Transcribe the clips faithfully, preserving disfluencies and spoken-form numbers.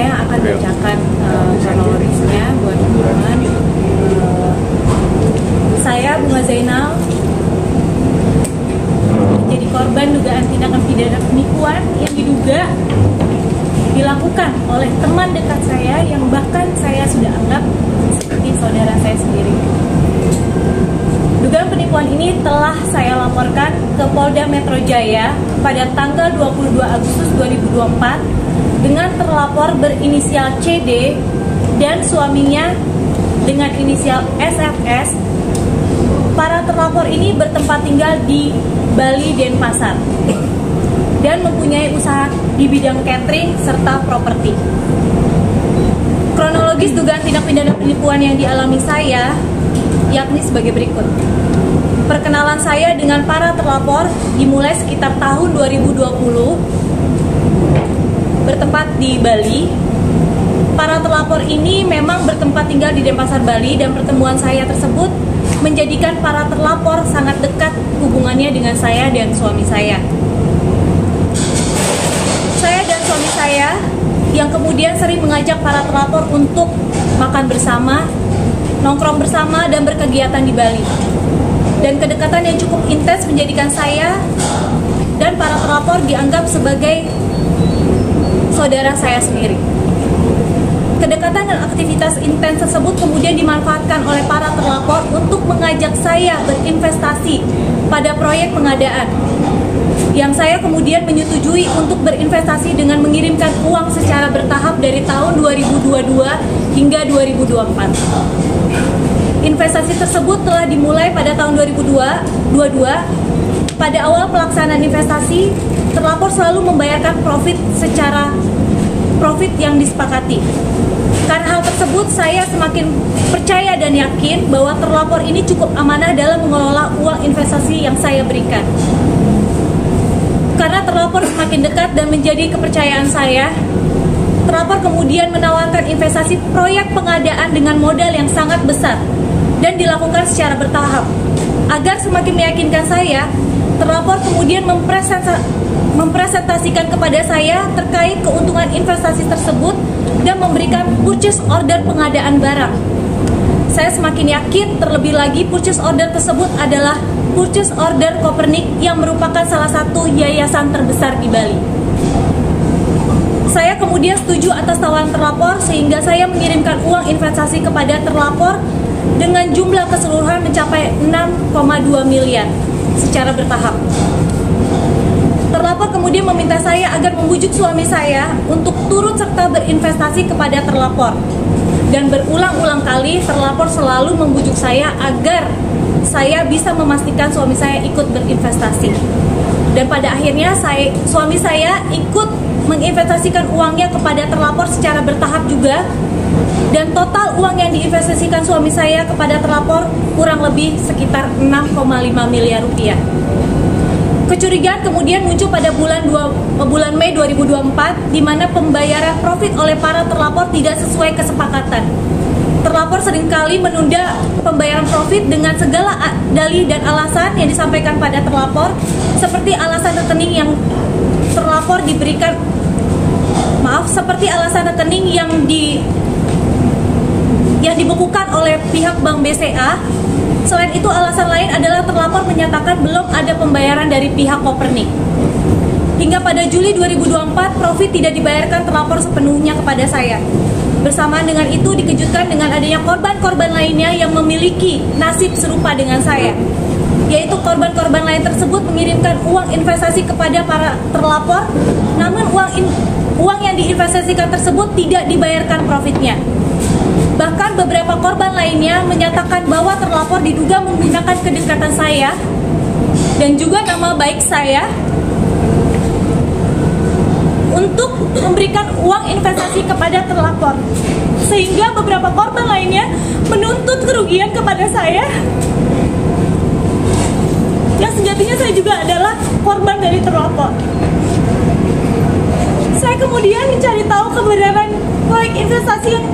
saya akan bacakan uh, kronologisnya buat teman-teman. Uh, saya Bunga Zainal jadi korban dugaan tindakan pidana penipuan yang diduga dilakukan oleh teman dekat saya yang bahkan saya sudah anggap seperti saudara saya sendiri. Dugaan penipuan ini telah saya laporkan ke Polda Metro Jaya pada tanggal dua puluh dua Agustus dua ribu dua puluh empat dengan terlapor berinisial C D dan suaminya dengan inisial S F S. Para terlapor ini bertempat tinggal di Bali, Denpasar dan mempunyai usaha di bidang catering serta properti. Kronologis dugaan tindak pidana penipuan yang dialami saya yakni sebagai berikut. Perkenalan saya dengan para terlapor dimulai sekitar tahun dua ribu dua puluh bertempat di Bali. Para terlapor ini memang bertempat tinggal di Denpasar, Bali, dan pertemuan saya tersebut menjadikan para terlapor sangat dekat hubungannya dengan saya dan suami saya. Saya dan suami saya yang kemudian sering mengajak para terlapor untuk makan bersama, nongkrong bersama, dan berkegiatan di Bali. Dan kedekatan yang cukup intens menjadikan saya dan para terlapor dianggap sebagai saudara saya sendiri. Kedekatan dan aktivitas intens tersebut kemudian dimanfaatkan oleh para terlapor untuk mengajak saya berinvestasi pada proyek pengadaan, yang saya kemudian menyetujui untuk berinvestasi dengan mengirimkan uang secara bertahap dari tahun dua ribu dua puluh dua hingga dua ribu dua puluh empat. Investasi tersebut telah dimulai pada tahun dua ribu dua puluh dua. Pada awal pelaksanaan investasi, terlapor selalu membayarkan profit secara profit yang disepakati. Karena hal tersebut, saya semakin percaya dan yakin bahwa terlapor ini cukup amanah dalam mengelola uang investasi yang saya berikan. Karena terlapor semakin dekat dan menjadi kepercayaan saya, terlapor kemudian menawarkan investasi proyek pengadaan dengan modal yang sangat besar dan dilakukan secara bertahap. Agar semakin meyakinkan saya, terlapor kemudian mempresentasikan kepada saya terkait keuntungan investasi tersebut dan memberikan purchase order pengadaan barang. Saya semakin yakin, terlebih lagi purchase order tersebut adalah purchase order Kopernik yang merupakan salah satu yayasan terbesar di Bali. Saya kemudian setuju atas tawaran terlapor sehingga saya mengirimkan uang investasi kepada terlapor dengan jumlah keseluruhan mencapai enam koma dua miliar secara bertahap. Terlapor kemudian meminta saya agar membujuk suami saya untuk turut serta berinvestasi kepada terlapor. Dan berulang-ulang kali terlapor selalu membujuk saya agar saya bisa memastikan suami saya ikut berinvestasi. Dan pada akhirnya saya, suami saya ikut menginvestasikan uangnya kepada terlapor secara bertahap juga. Dan total uang yang diinvestasikan suami saya kepada terlapor kurang lebih sekitar enam koma lima miliar rupiah. Kecurigaan kemudian muncul pada bulan dua, bulan Mei dua ribu dua puluh empat, di mana pembayaran profit oleh para terlapor tidak sesuai kesepakatan. Terlapor seringkali menunda pembayaran profit dengan segala dalih dan alasan yang disampaikan pada terlapor, seperti alasan rekening yang terlapor diberikan maaf seperti alasan rekening yang di yang dibekukan oleh pihak Bank B C A. Selain itu, alasan lain adalah terlapor menyatakan belum ada pembayaran dari pihak Kopernik. Hingga pada Juli dua ribu dua puluh empat, profit tidak dibayarkan terlapor sepenuhnya kepada saya. Bersamaan dengan itu, dikejutkan dengan adanya korban-korban lainnya yang memiliki nasib serupa dengan saya, yaitu korban-korban lain tersebut mengirimkan uang investasi kepada para terlapor, namun uang, in, uang yang diinvestasikan tersebut tidak dibayarkan profitnya. Bahkan beberapa korban lainnya menyatakan bahwa terlapor diduga menggunakan kedekatan saya dan juga nama baik saya untuk memberikan uang investasi kepada terlapor. Sehingga beberapa korban lainnya menuntut kerugian kepada saya, yang sejatinya saya juga adalah korban dari terlapor. Saya kemudian mencari tahu kebenaran proyek investasi yang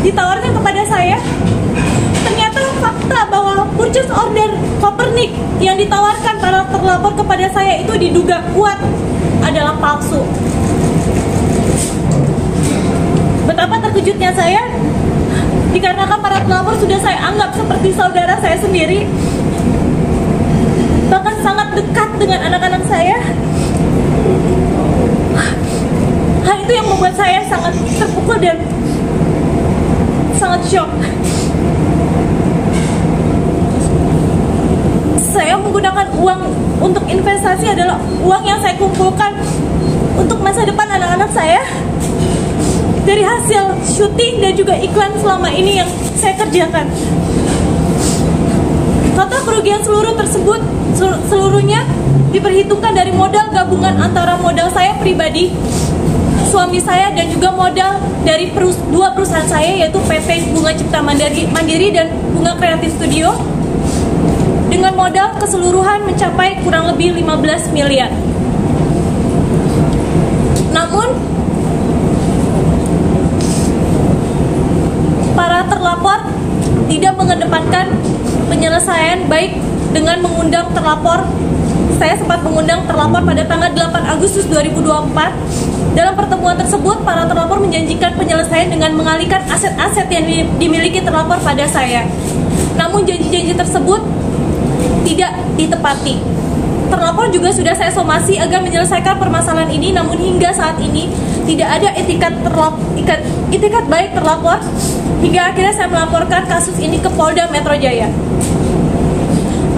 ditawarkan kepada saya. Ternyata fakta bahwa purchase order Kopernik yang ditawarkan para terlapor kepada saya itu diduga kuat adalah palsu. Betapa terkejutnya saya, dikarenakan para pelapor sudah saya anggap seperti saudara saya sendiri, bahkan sangat dekat dengan anak-anak saya. Hal itu yang membuat saya sangat terpukul dan sangat syok. Saya menggunakan uang untuk investasi adalah uang yang saya kumpulkan untuk masa depan anak-anak saya. Dari hasil syuting dan juga iklan selama ini yang saya kerjakan. Total kerugian seluruh tersebut seluruhnya diperhitungkan dari modal gabungan antara modal saya pribadi, suami saya, dan juga modal dari perus- dua perusahaan saya, yaitu P P Bunga Cipta Mandiri, Mandiri dan Bunga Kreatif Studio, dengan modal keseluruhan mencapai kurang lebih lima belas miliar. Namun, para terlapor tidak mengedepankan penyelesaian baik dengan mengundang terlapor. Saya sempat mengundang terlapor pada tanggal delapan Agustus dua ribu dua puluh empat. Dalam pertemuan tersebut, para terlapor menjanjikan penyelesaian dengan mengalihkan aset-aset yang dimiliki terlapor pada saya. Namun janji-janji tersebut tidak ditepati. Terlapor juga sudah saya somasi agar menyelesaikan permasalahan ini, namun hingga saat ini tidak ada etikat terlap, ikat, etikat baik terlapor, hingga akhirnya saya melaporkan kasus ini ke Polda Metro Jaya.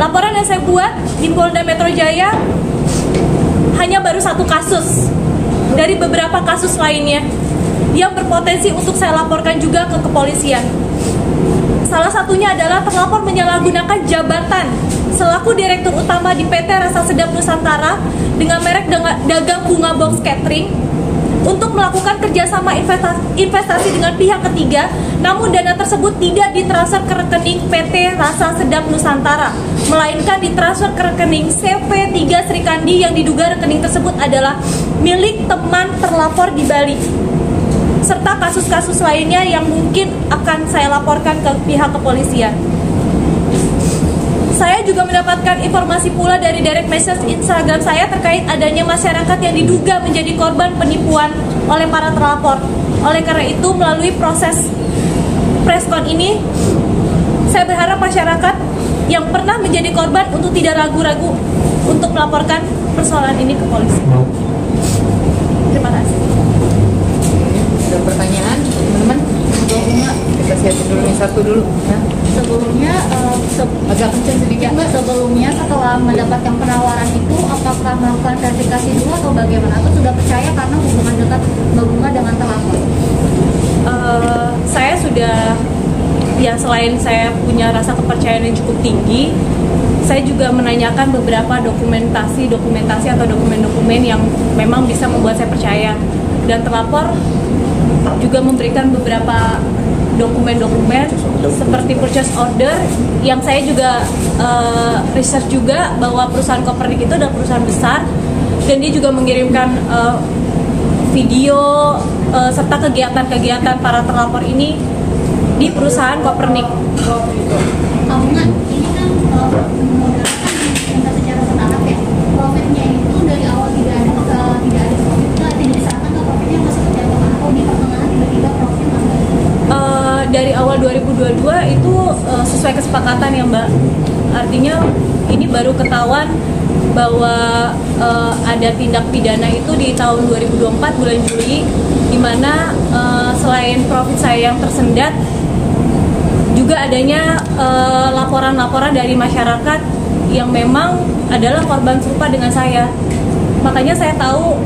Laporan yang saya buat di Polda Metro Jaya hanya baru satu kasus dari beberapa kasus lainnya yang berpotensi untuk saya laporkan juga ke kepolisian. Salah satunya adalah terlapor menyalahgunakan jabatan selaku direktur utama di P T Rasa Sedap Nusantara dengan merek dagang Bunga Box Catering untuk melakukan kerjasama investasi dengan pihak ketiga, namun dana tersebut tidak ditransfer ke rekening P T Rasa Sedap Nusantara, melainkan ditransfer ke rekening C V Tiga Srikandi yang diduga rekening tersebut adalah milik teman terlapor di Bali, serta kasus-kasus lainnya yang mungkin akan saya laporkan ke pihak kepolisian. Saya juga mendapatkan informasi pula dari direct message Instagram saya terkait adanya masyarakat yang diduga menjadi korban penipuan oleh para terlapor. Oleh karena itu, melalui proses preskon ini, saya berharap masyarakat yang pernah menjadi korban untuk tidak ragu-ragu untuk melaporkan persoalan ini ke polisi. Terima kasih. Ada pertanyaan, teman-teman? Kita siapin dulu nih, satu dulu. Sebelumnya, uh, se agak kencang sedikit Mbak. Sebelumnya, setelah mendapatkan penawaran itu, apakah melakukan verifikasi dulu atau bagaimana? Atau sudah percaya karena hubungan dekat berbunga dengan terlapor? Uh, saya sudah, ya selain saya punya rasa kepercayaan yang cukup tinggi, saya juga menanyakan beberapa dokumentasi, dokumentasi atau dokumen-dokumen yang memang bisa membuat saya percaya. Dan terlapor juga memberikan beberapa dokumen-dokumen seperti purchase order yang saya juga uh, research juga bahwa perusahaan Kopernik itu adalah perusahaan besar, dan dia juga mengirimkan uh, video uh, serta kegiatan-kegiatan para terlapor ini di perusahaan Kopernik. Kamu nggak, ini kan modalnya kan secara startup ya, profitnya itu dari awal tidak ada tidak ada profit, tidak disangka kalau profitnya masuk ke dalam atau di pertengahan tiba-tiba profit masuk. Dari awal dua ribu dua puluh dua itu uh, sesuai kesepakatan ya Mbak. Artinya ini baru ketahuan bahwa uh, ada tindak pidana itu di tahun dua ribu dua puluh empat bulan Juli, di mana uh, selain profit saya yang tersendat juga adanya laporan-laporan uh, dari masyarakat yang memang adalah korban serupa dengan saya. Makanya saya tahu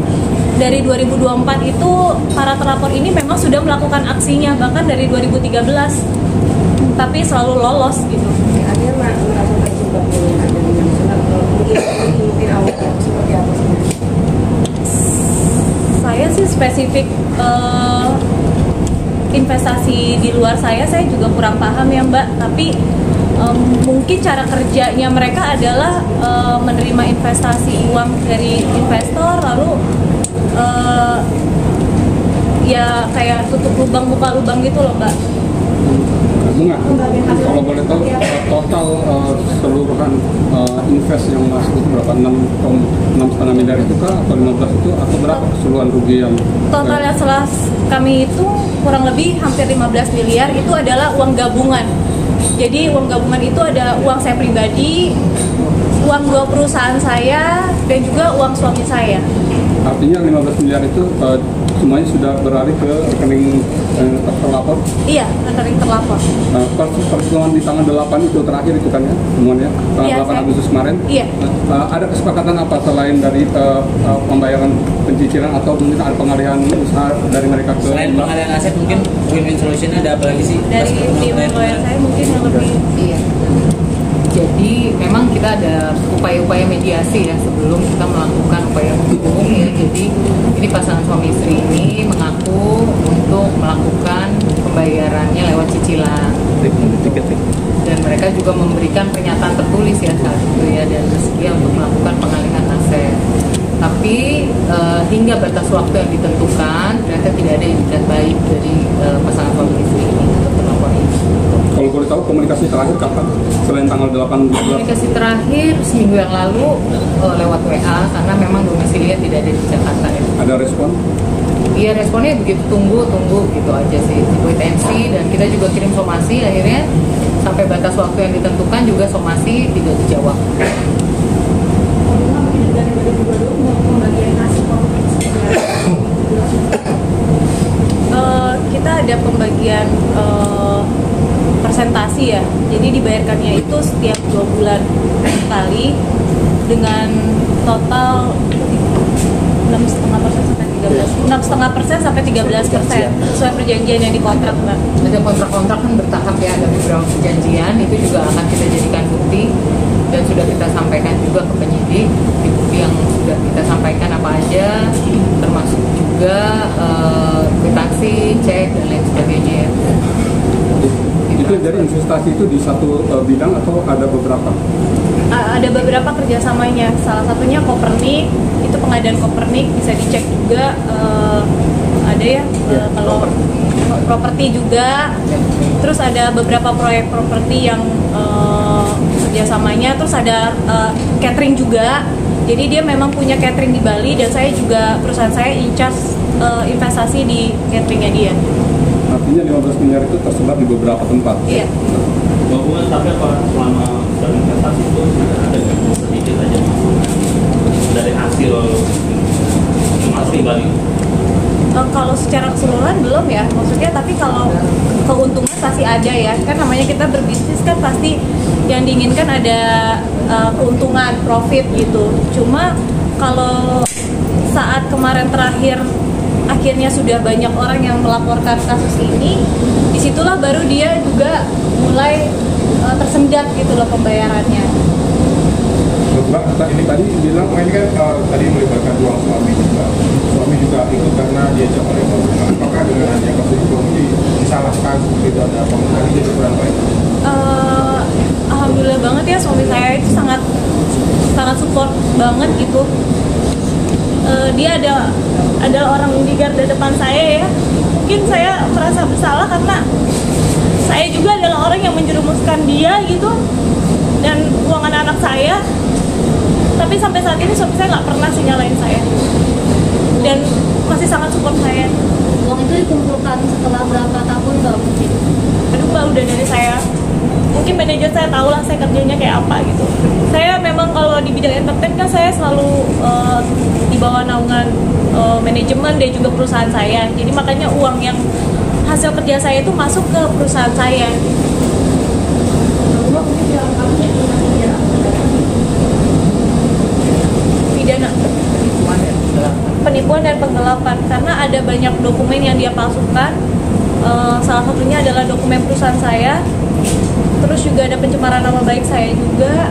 dari dua ribu dua puluh empat itu para terlapor ini memang sudah melakukan aksinya, bahkan dari dua ribu tiga belas, tapi selalu lolos gitu. Akhirnya merasa terjebak dengan adanya masalah, mungkin mungkin awalnya seperti apa sih? Saya sih spesifik uh, investasi di luar saya, saya juga kurang paham ya Mbak, tapi Um, mungkin cara kerjanya mereka adalah uh, menerima investasi uang dari investor, lalu uh, ya kayak tutup lubang buka lubang gitu loh Mbak. Bunga, kalau boleh tahu total uh, seluruhan uh, invest yang masuk itu berapa? enam koma lima miliar itu kah? Atau lima belas itu? Atau berapa keseluruhan rugi yang? Total yang setelah kami itu kurang lebih hampir lima belas miliar itu adalah uang gabungan. Jadi uang gabungan itu ada uang saya pribadi, uang dua perusahaan saya, dan juga uang suami saya. Artinya lima belas miliar itu uh, semuanya sudah beralih ke rekening eh, terlapor? Iya, rekening terlapor. Nah, pertemuan di tanggal delapan itu terakhir itu kan ya, semuanya, tanggal iya, delapan Agustus kemarin. Iya. Nah, ada kesepakatan apa selain dari uh, pembayaran pencicilan atau mungkin ada pengalihan usaha dari mereka ke? Selain pengalihan aset mungkin win-win solution ada apa lagi sih? Dari tim lawyer saya mungkin yang lebih. Iya. Jadi memang kita ada upaya-upaya mediasi ya sebelum kita melakukan upaya hukum ya. Jadi ini pasangan suami istri ini mengaku untuk melakukan pembayarannya lewat cicilan. Dan mereka juga memberikan pernyataan tertulis ya saat itu ya, dan bersedia untuk melakukan pengalihan aset. Tapi e, hingga batas waktu yang ditentukan ternyata tidak ada itikat baik dari e, pasangan suami istri ini untuk melakukan ini. Kalau boleh tahu komunikasi terakhir kapan? Selain tanggal delapan? Komunikasi terakhir seminggu yang lalu lewat W A karena memang domisilinya tidak ada di Jakarta ya. Ada respon? Iya, responnya begitu tunggu-tunggu gitu aja sih, intensi, dan kita juga kirim somasi akhirnya sampai batas waktu yang ditentukan juga somasi tidak dijawab. Uh, kita ada pembagian uh, presentasi ya, jadi dibayarkannya itu setiap dua bulan sekali dengan total enam koma lima persen sampai tiga belas persen sesuai perjanjian yang dikontrak, Mbak. Ada kontrak-kontrak kan bertahap ya, ada beberapa perjanjian itu juga akan kita jadikan bukti dan sudah kita sampaikan juga ke penyidik bukti yang sudah kita sampaikan apa aja, termasuk juga uh, kwitansi, cek dan lain sebagainya. Itu dari investasi itu di satu uh, bidang atau ada beberapa? Uh, ada beberapa kerjasamanya, salah satunya Kopernik, itu pengadaan Kopernik, bisa dicek juga, uh, ada ya, uh, kalau properti juga, terus ada beberapa proyek properti yang uh, kerjasamanya, terus ada uh, catering juga, jadi dia memang punya catering di Bali dan saya juga, perusahaan saya in charge uh, investasi di cateringnya dia. Artinya lima belas miliar itu tersebar di beberapa tempat. Iya. Bahwa tapi apa selama investasi itu ada sedikit aja dari hasil asli Bali. Kalau secara keseluruhan belum ya, maksudnya tapi kalau keuntungan pasti ada ya, kan namanya kita berbisnis kan pasti yang diinginkan ada uh, keuntungan, profit gitu. Cuma kalau saat kemarin terakhir akhirnya sudah banyak orang yang melaporkan kasus ini, disitulah baru dia juga mulai uh, tersendat gitu loh pembayarannya. Mbak, ini tadi bilang ini kan uh, tadi melibatkan uang suami juga, suami juga ikut karena diajak oleh pemerintah. Apakah dengan adanya kasus ini disalahkan tidak ada pemerintahan jadi kurang baik? Uh, Alhamdulillah banget ya suami saya itu sangat sangat support banget gitu. Uh, dia ada adalah orang di garda depan saya ya. Mungkin saya merasa bersalah karena saya juga adalah orang yang menjerumuskan dia gitu dan uang anak-anak saya. Tapi sampai saat ini suami saya nggak pernah sih nyalain saya dan masih sangat support saya. Uang itu dikumpulkan setelah berapa tahun Mbak? Aduh Mbak, udah dari saya. Mungkin manajer saya tahu lah saya kerjanya kayak apa gitu. Saya memang kalau di bidang entertain kan saya selalu uh, di bawah naungan uh, manajemen dan juga perusahaan saya. Jadi makanya uang yang hasil kerja saya itu masuk ke perusahaan saya. Pidana penipuan dan penggelapan karena ada banyak dokumen yang dia palsukan. Uh, salah satunya adalah dokumen perusahaan saya. Terus juga ada pencemaran nama baik saya juga,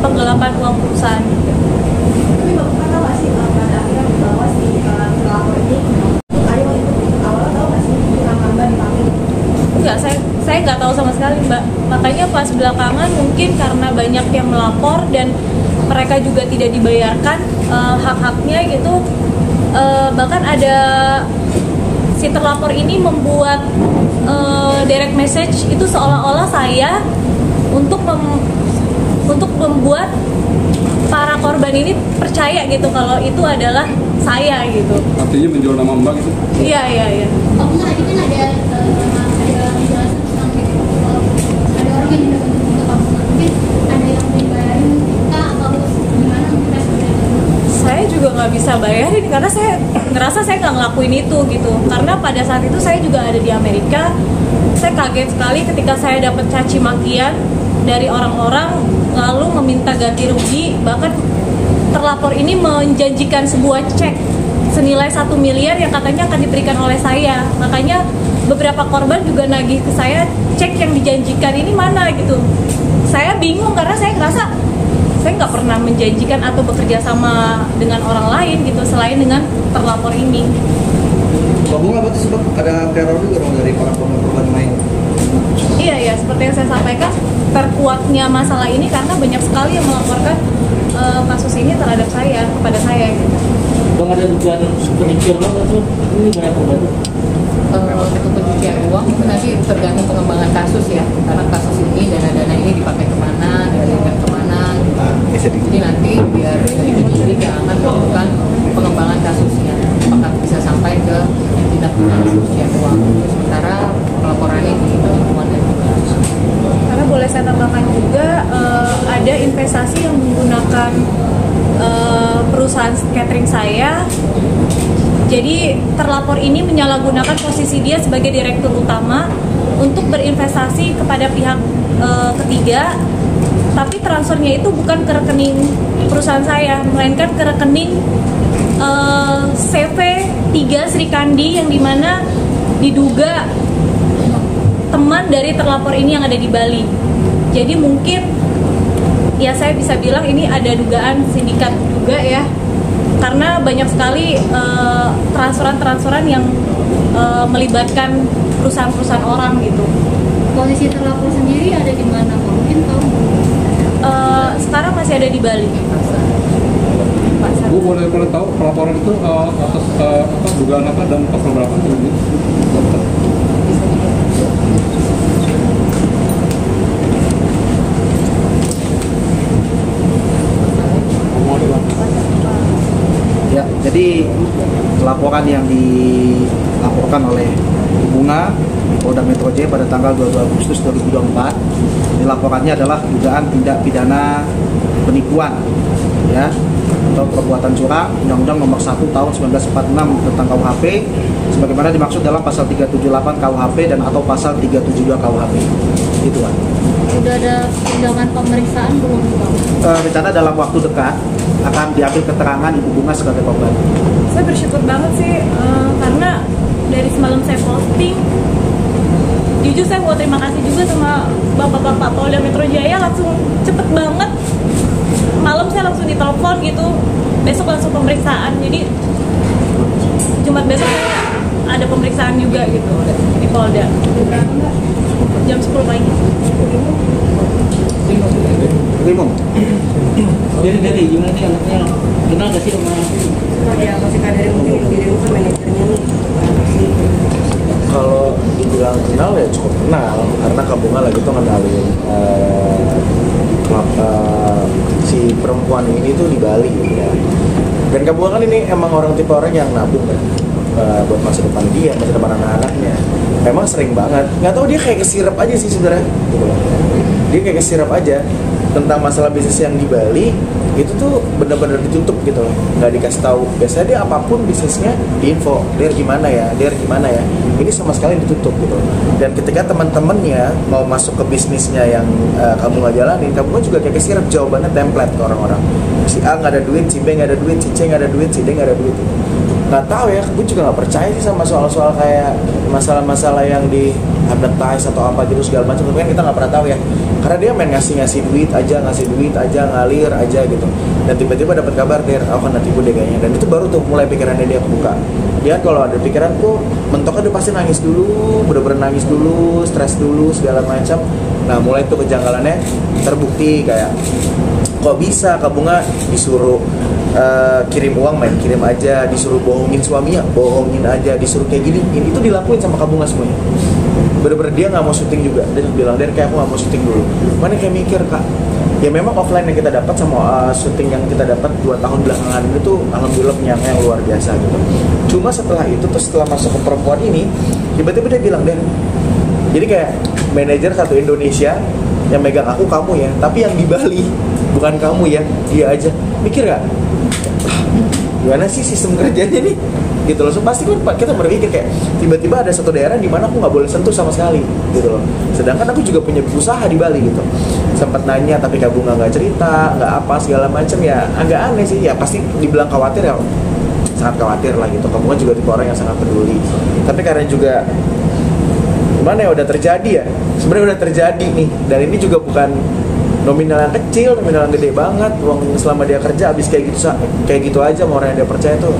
penggelapan uang perusahaan. Tapi Bapak tahu nggak sih pada akhirnya bahwa si pelapor ini ayo itu awal tahu nggak sih nama Mbak dipakai? Enggak, saya saya nggak tahu sama sekali Mbak. Makanya pas belakangan mungkin karena banyak yang melapor dan mereka juga tidak dibayarkan uh, hak-haknya gitu, uh, bahkan ada si terlapor ini membuat uh, direct message itu seolah-olah saya untuk mem, untuk membuat para korban ini percaya gitu kalau itu adalah saya gitu. Artinya menjual nama Mbak gitu? Iya iya iya. Pak Bunga, tadi kan ada ada penjelasan tentang ada orang yang tidak membutuhkan Pak Bunga, mungkin ada yang dibayarin kita atau gimana kita sebenarnya? Saya juga nggak bisa bayarin karena saya ngerasa saya nggak ngelakuin itu gitu. Karena pada saat itu saya juga ada di Amerika. Saya kaget sekali ketika saya dapat caci makian dari orang-orang lalu meminta ganti rugi, bahkan terlapor ini menjanjikan sebuah cek senilai satu miliar yang katanya akan diberikan oleh saya. Makanya beberapa korban juga nagih ke saya, cek yang dijanjikan ini mana gitu. Saya bingung karena saya ngerasa saya nggak pernah menjanjikan atau bekerja sama dengan orang lain gitu selain dengan terlapor ini. Kamu nggak sempat ada teror juga dari para korban lain? Iya ya, seperti yang saya sampaikan, terkuatnya masalah ini karena banyak sekali yang melaporkan uh, kasus ini terhadap saya, kepada saya gitu. Bang, ada dugaan pencucian uang atau ini banyak korban? Uh, untuk pencucian uang itu nanti tergantung pengembangan kasus ya, karena kasus ini dana-dana ini dipakai kemana, dialirkan kemana. Jadi nanti biar penyidik yang akan melakukan pengembangan kasusnya, apakah bisa sampai ke tindak pidana pencucian uang. Sementara pelaporannya di lingkungan dan pengawasan. Karena boleh saya tambahkan juga uh, ada investasi yang menggunakan uh, perusahaan catering saya. Jadi terlapor ini menyalahgunakan posisi dia sebagai direktur utama untuk berinvestasi kepada pihak uh, ketiga. Tapi transfernya itu bukan ke rekening perusahaan saya, melainkan ke rekening uh, C V Tiga Srikandi yang dimana diduga teman dari terlapor ini yang ada di Bali. Jadi mungkin ya saya bisa bilang ini ada dugaan sindikat juga ya, karena banyak sekali uh, transferan-transferan yang uh, melibatkan perusahaan-perusahaan orang gitu. Posisi terlapor sendiri ada di mana? Mungkin tahu? Uh, sekarang masih ada di Bali. Bu, boleh boleh tahu pelaporan itu uh, atas uh, apa, dugaan apa dan pasal berapa? Ya, jadi laporan yang dilaporkan oleh Bunga Polda Metro Jaya pada tanggal dua puluh dua Agustus dua ribu dua puluh empat, laporannya adalah dugaan tindak pidana penipuan, ya, atau perbuatan curang Undang-Undang Nomor satu Tahun seribu sembilan ratus empat puluh enam tentang K U H P, sebagaimana dimaksud dalam Pasal tiga tujuh delapan K U H P dan atau Pasal tiga tujuh dua K U H P. Itu kan. Sudah ada undangan pemeriksaan belum? Uh, rencana dalam waktu dekat akan diambil keterangan Ibu Bunga sebagai korban. Saya bersyukur banget sih uh, karena dari semalam saya posting. Jujur saya mau terima kasih juga sama bapak-bapak Polda Metro Jaya, langsung cepet banget. Malam saya langsung ditelepon gitu, besok langsung pemeriksaan. Jadi Jumat besok ada pemeriksaan juga gitu di Polda. jam sepuluh pagi. Limong. Jadi dari gimana sih anaknya? Kenal nggak sih sama? Ya masih kader mungkin diri itu manajernya nih. Kalau dibilang kenal ya cukup kenal, karena Kabunga lagi tuh ngenalin eh, eh, si perempuan ini tuh di Bali gitu ya. Dan Kabunga kan ini emang orang tipe orang yang nabung kan, eh, buat masa depan dia, masa depan anak-anaknya. Emang sering banget, nggak tahu dia kayak kesirap aja sih sebenarnya. Gitu. Dia kayak kesirap aja tentang masalah bisnis yang di Bali itu tuh benar-benar ditutup gitu loh, nggak dikasih tahu. Biasanya dia apapun bisnisnya diinfo, dia gimana ya, dia gimana ya. Ini sama sekali ditutup gitu. Dan ketika teman-temannya mau masuk ke bisnisnya yang uh, kamu nggak jalanin, kamu juga kayak kesirap jawabannya template ke orang-orang. Si A nggak ada duit, si B nggak ada duit, si C nggak ada duit, si D nggak ada duit. Nggak tahu ya, gue juga nggak percaya sih sama soal-soal kayak masalah-masalah yang di advertise atau apa gitu segala macam. Tapi kan kita nggak pernah tahu ya. Karena dia main ngasih-ngasih duit aja, ngasih duit aja, ngalir aja gitu. Dan tiba-tiba dapat kabar, dia oh kan nanti gue deh kayaknya. Dan itu baru tuh mulai pikirannya dia kebuka. Dia kalau ada pikiran tuh, mentoknya dia pasti nangis dulu, bener-bener nangis dulu, stres dulu, segala macam. Nah mulai tuh kejanggalannya terbukti kayak, kok bisa Kak Bunga disuruh uh, kirim uang main kirim aja, disuruh bohongin suaminya bohongin aja, disuruh kayak gini, ini tuh dilakuin sama Kabunga semuanya. Bener-bener dia nggak mau syuting juga, dia bilang, "Dan kayak aku nggak mau syuting dulu." Mana kayak mikir, Kak, ya memang offline yang kita dapat sama uh, syuting yang kita dapat dua tahun belakangan itu alhamdulillah penyangga yang luar biasa gitu. Cuma setelah itu tuh setelah masuk ke perempuan ini, tiba-tiba dia bilang, "Dan," jadi kayak manajer satu Indonesia yang megang aku kamu ya, tapi yang di Bali bukan kamu ya, dia aja. Mikir gak? Ah, gimana sih sistem kerjanya nih? Gitu loh, so, pasti kan kita berpikir kayak tiba-tiba ada satu daerah di mana aku nggak boleh sentuh sama sekali gitu loh, sedangkan aku juga punya usaha di Bali gitu. Sempat nanya tapi Kak Bunga nggak cerita, nggak apa segala macam, ya agak aneh sih ya, pasti dibilang khawatir ya, sangat khawatir lah gitu. Kak Bunga juga tipe orang yang sangat peduli, tapi karena juga gimana ya, udah terjadi ya, sebenarnya udah terjadi nih, dan ini juga bukan nominal yang kecil, nominal yang gede banget. Uang selama dia kerja habis kayak gitu kayak gitu aja sama orang yang dia percaya tuh.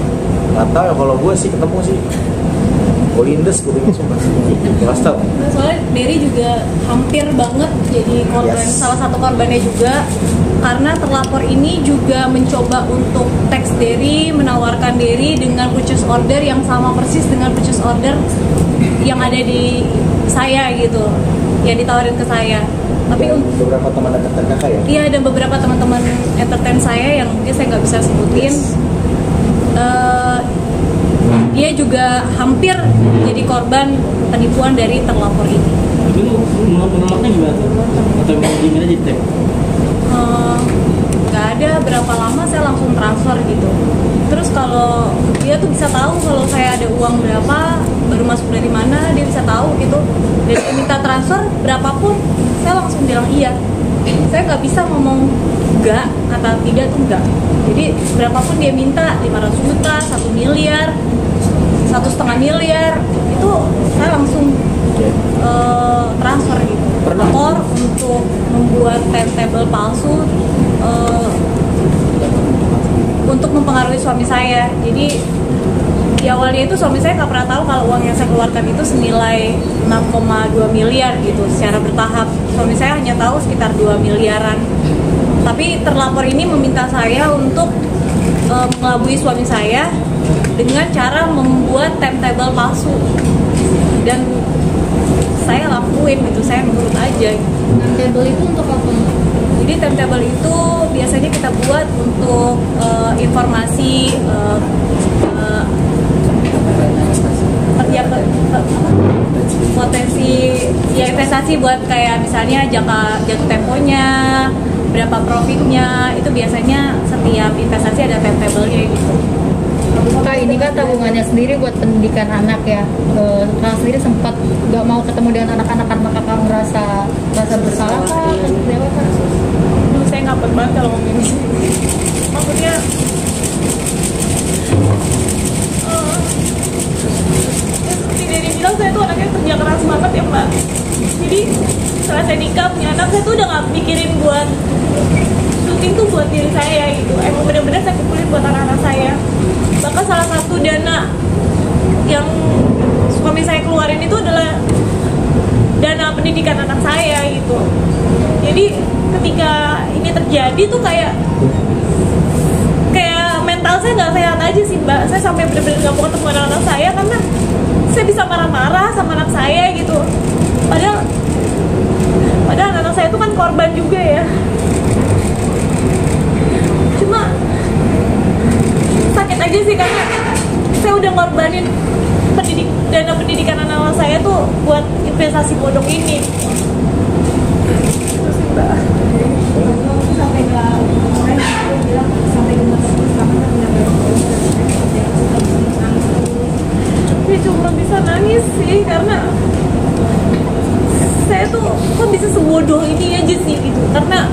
Nggak tahu ya, kalau gue sih ketemu sih Polindes, gue bingung sumpah. Nggak tahu. Soalnya Derry juga hampir banget jadi korban, yes. Salah satu korbannya juga, karena terlapor ini juga mencoba untuk teks Derry, menawarkan Derry dengan purchase order yang sama persis dengan purchase order yang ada di saya gitu, yang ditawarin ke saya. Tapi dan beberapa teman entertain kakak ya? Iya, dan beberapa teman-teman entertain saya yang mungkin saya nggak bisa sebutin. Yes. Uh, dia juga hampir jadi korban penipuan dari terlapor ini. Itu menolaknya gimana tuh? Atau gimana jadi tag? Nggak ada, berapa lama saya langsung transfer gitu. Terus kalau dia tuh bisa tahu kalau saya ada uang berapa, baru masuk dari mana, dia bisa tahu gitu. Dan dia minta transfer berapapun, saya langsung bilang iya. Saya nggak bisa ngomong enggak atau tidak tuh enggak. Jadi berapapun dia minta, lima ratus juta, satu miliar, satu koma lima miliar, itu saya langsung uh, transfer gitu. Lapor untuk membuat timetable palsu uh, untuk mempengaruhi suami saya. Jadi di awalnya itu suami saya nggak pernah tahu kalau uang yang saya keluarkan itu senilai enam koma dua miliar gitu secara bertahap. Suami saya hanya tahu sekitar dua miliaran. Tapi terlapor ini meminta saya untuk e, mengelabui suami saya dengan cara membuat timetable palsu. Dan saya lakuin gitu, saya nurut aja. Timetable itu untuk apa? Jadi timetable itu biasanya kita buat untuk e, informasi e, e, kerja ke, apa? potensi ya investasi buat kayak misalnya jangka jatuh temponya, berapa profitnya, itu biasanya setiap investasi ada timetable-nya gitu. Kak, ini kan tabungannya sendiri buat pendidikan anak ya. Kakak sendiri sempat nggak mau ketemu dengan anak-anak karena kakak merasa merasa bersalah. Duh, saya ngapet banget kalau ngomongin ini. Maksudnya uh, seperti Derry bilang, saya tuh anaknya kerja keras banget ya Mbak. Jadi setelah saya nikah punya anak, saya tuh udah nggak mikirin buat syuting tuh buat diri saya gitu. Emang benar-benar saya kumpulin buat anak-anak saya. Bahkan salah satu dana yang suami saya keluarin itu adalah dana pendidikan anak saya gitu. Jadi ketika ini terjadi tuh kayak kayak mental saya nggak sehat aja sih Mbak. Saya sampai benar-benar nggak mau ketemu anak-anak saya karena saya bisa marah-marah sama anak saya gitu. Padahal Padahal anak-anak saya itu kan korban juga ya. Cuma sakit aja sih karena saya udah ngorbanin pendidik, dana pendidikan anak-anak saya tuh buat investasi bodong ini. Terus Mbak, sampai ke orang yang bilang sampai ke saya cuma bisa nangis sih karena saya tuh kok bisa sebodoh ini aja sih gitu. Karena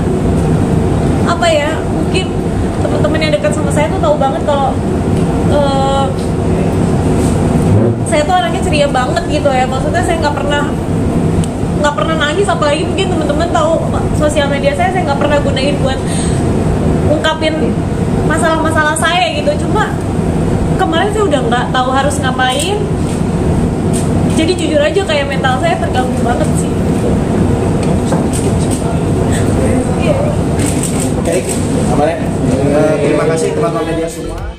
apa ya, mungkin teman-teman yang dekat sama saya tuh tahu banget kalau uh, saya tuh orangnya ceria banget gitu ya. Maksudnya saya nggak pernah nggak pernah nangis, apalagi mungkin teman-teman tahu sosial media saya saya nggak pernah gunain buat ungkapin masalah-masalah saya gitu. Cuma kemarin saya udah nggak tahu harus ngapain. Jadi jujur aja kayak mental saya terganggu banget sih. Oke, okay. Aman ya? Uh, terima kasih. kasih teman-teman media semua.